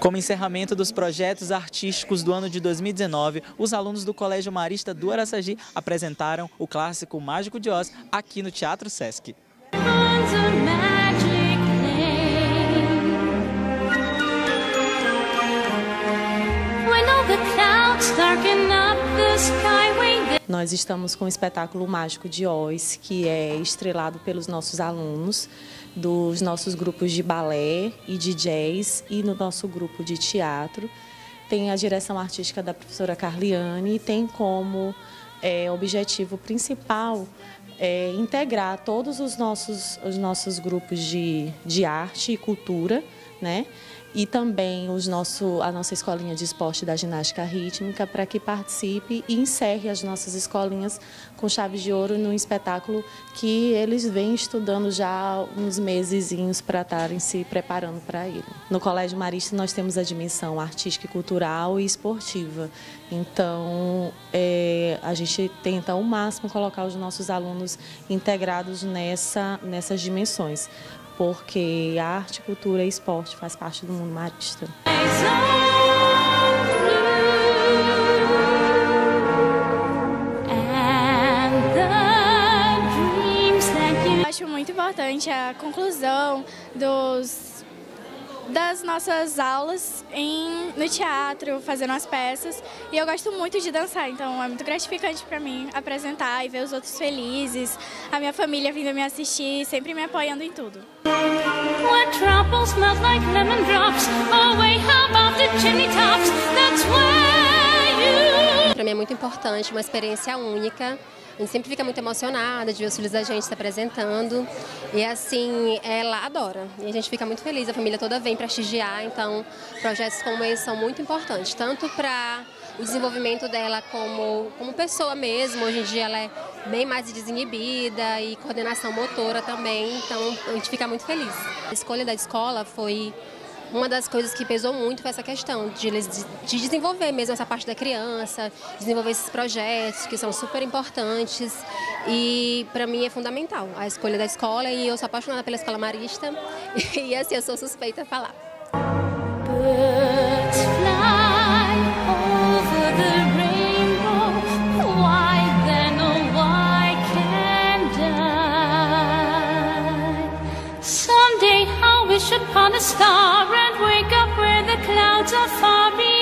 Como encerramento dos projetos artísticos do ano de 2019, os alunos do Colégio Marista do Araçagy apresentaram o clássico O Mágico de Oz aqui no Teatro Sesc. Nós estamos com o espetáculo Mágico de Oz, que é estrelado pelos nossos alunos, dos nossos grupos de balé e de jazz e no nosso grupo de teatro. Tem a direção artística da professora Carliane e tem como objetivo principal integrar todos os nossos grupos de arte e cultura, né? E também a nossa escolinha de esporte da ginástica rítmica, para que participe e encerre as nossas escolinhas com chaves de ouro num espetáculo que eles vêm estudando já há uns mesezinhos para estarem se preparando para ele. No Colégio Marista nós temos a dimensão artística, cultural e esportiva, então a gente tenta ao máximo colocar os nossos alunos integrados nessas dimensões, porque arte, cultura e esporte faz parte do mundo marista. Eu acho muito importante a conclusão das nossas aulas no teatro, fazendo as peças, e eu gosto muito de dançar, então é muito gratificante para mim apresentar e ver os outros felizes, a minha família vindo me assistir, sempre me apoiando em tudo. Para mim é muito importante, uma experiência única. A gente sempre fica muito emocionada de ver os filhos da gente se apresentando e assim, ela adora. E a gente fica muito feliz, a família toda vem prestigiar, então projetos como esse são muito importantes, tanto para o desenvolvimento dela como pessoa mesmo. Hoje em dia ela é bem mais desinibida e coordenação motora também, então a gente fica muito feliz. A escolha da escola foi uma das coisas que pesou muito, foi essa questão de desenvolver mesmo essa parte da criança, desenvolver esses projetos que são super importantes e para mim é fundamental a escolha da escola, e eu sou apaixonada pela Escola Marista e assim eu sou suspeita a falar. Upon a star and wake up where the clouds are far beyond.